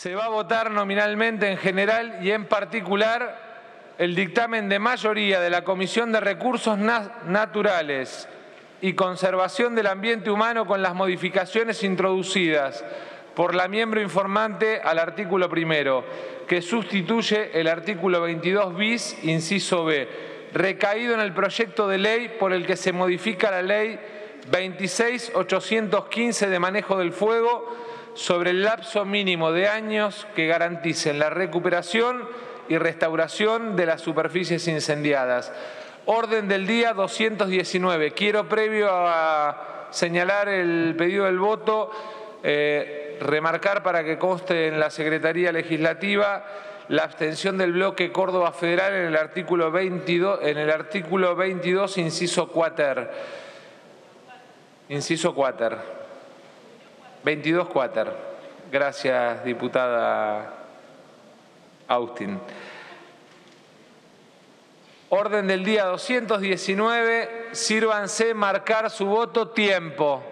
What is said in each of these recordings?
Se va a votar nominalmente en general y en particular el dictamen de mayoría de la Comisión de Recursos Naturales y Conservación del Ambiente Humano con las modificaciones introducidas por la miembro informante al artículo 1º, que sustituye el artículo 22 bis, inciso B, recaído en el proyecto de ley por el que se modifica la Ley 26.815 de Manejo del Fuego sobre el lapso mínimo de años que garanticen la recuperación y restauración de las superficies incendiadas. Orden del día 219. Quiero, previo a señalar el pedido del voto, remarcar para que conste en la Secretaría Legislativa la abstención del Bloque Córdoba Federal en el artículo 22, inciso 4. Inciso 4. 22 4. Gracias, diputada Austin. Orden del día 219, sírvanse marcar su voto, tiempo.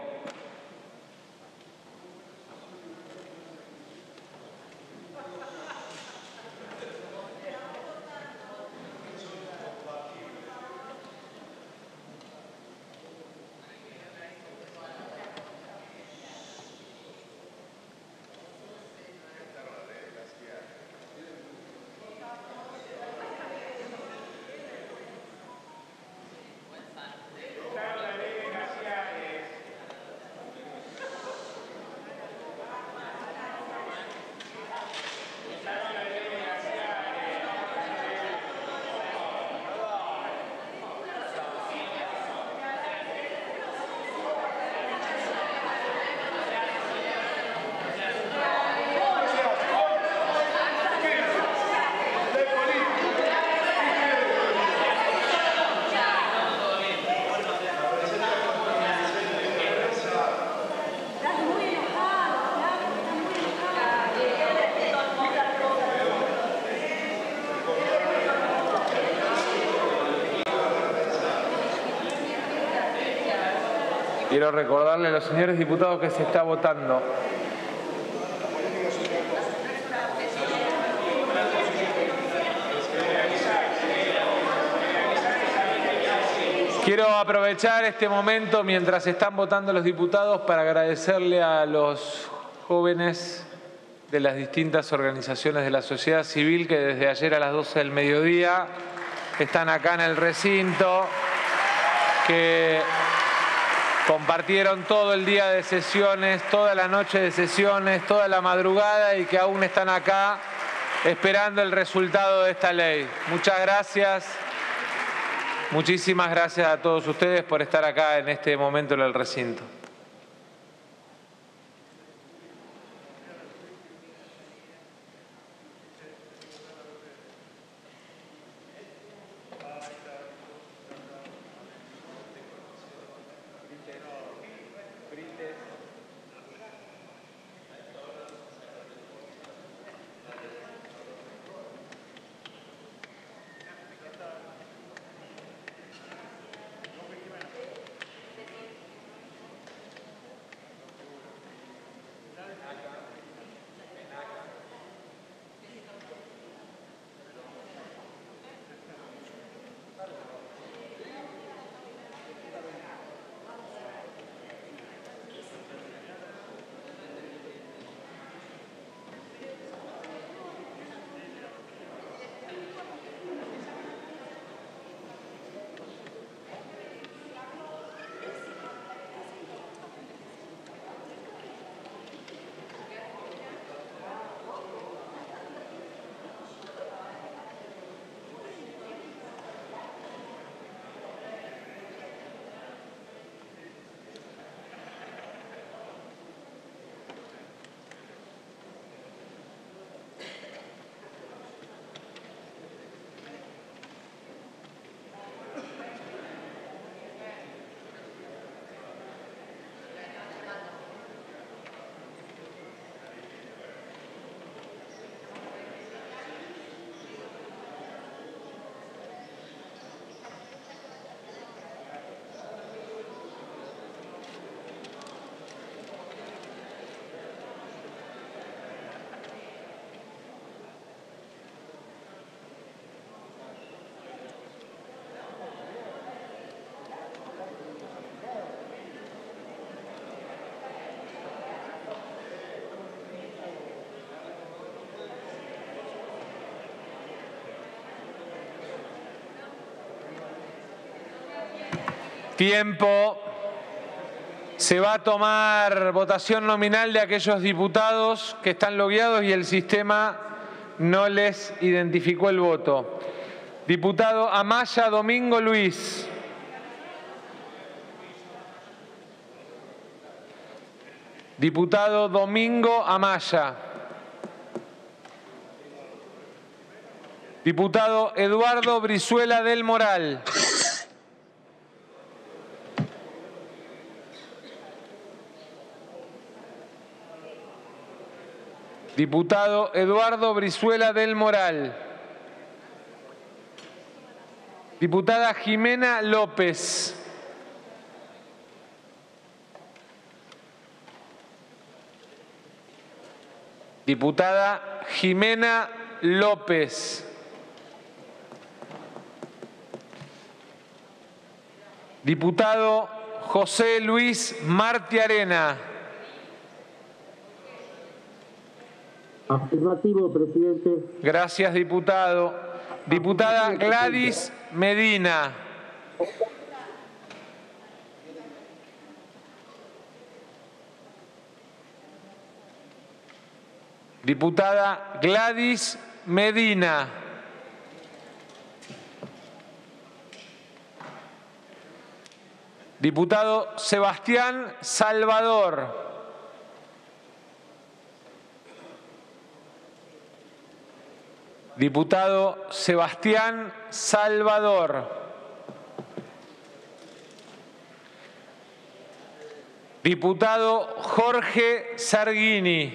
Quiero recordarle a los señores diputados que se está votando. Quiero aprovechar este momento mientras están votando los diputados para agradecerle a los jóvenes de las distintas organizaciones de la sociedad civil que desde ayer a las 12 del mediodía están acá en el recinto, que compartieron todo el día de sesiones, toda la noche de sesiones, toda la madrugada, y que aún están acá esperando el resultado de esta ley. Muchas gracias. Muchísimas gracias a todos ustedes por estar acá en este momento en el recinto. Tiempo. Se va a tomar votación nominal de aquellos diputados que están logueados y el sistema no les identificó el voto. Diputado Amaya Domingo Luis. Diputado Domingo Amaya. Diputado Eduardo Brizuela del Moral. Diputado Eduardo Brizuela del Moral. Diputada Jimena López. Diputada Jimena López. Diputado José Luis Martiarena. Afirmativo, presidente. Gracias, diputado. Diputada Gladys Medina. Diputada Gladys Medina. Diputado Sebastián Salvador. Diputado Sebastián Salvador. Diputado Jorge Sarghini.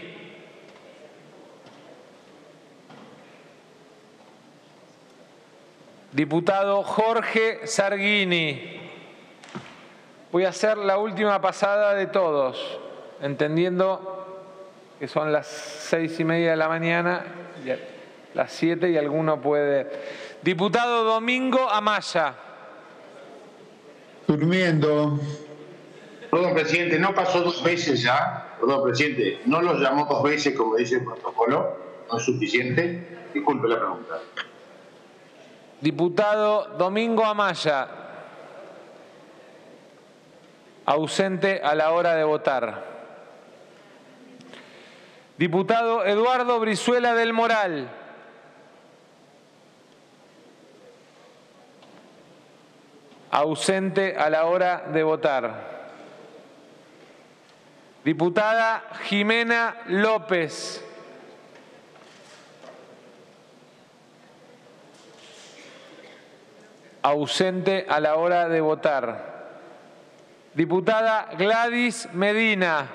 Diputado Jorge Sarghini. Voy a hacer la última pasada de todos, entendiendo que son las 6:30 de la mañana, las 7 y alguno puede. Diputado Domingo Amaya. Durmiendo. Perdón, presidente, ¿no pasó dos veces ya? Perdón, presidente, ¿no los llamó dos veces como dice el protocolo? ¿No es suficiente? Disculpe la pregunta. Diputado Domingo Amaya, ausente a la hora de votar. Diputado Eduardo Brizuela del Moral. Ausente a la hora de votar. Diputada Jimena López. Ausente a la hora de votar. Diputada Gladys Medina.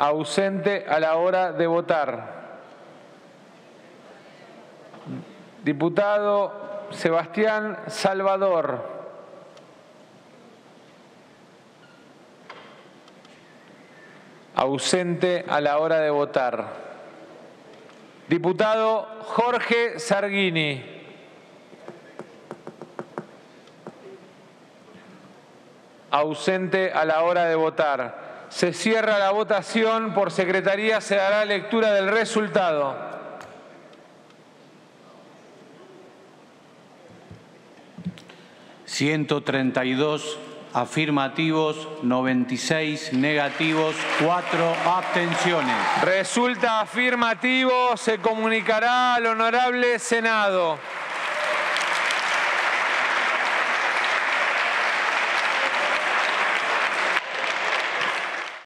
Ausente a la hora de votar. Diputado Sebastián Salvador. Ausente a la hora de votar. Diputado Jorge Sarghini. Ausente a la hora de votar. Se cierra la votación. Por secretaría se dará lectura del resultado. ...132... afirmativos, 96 negativos, 4 abstenciones. Resulta afirmativo, se comunicará al Honorable Senado.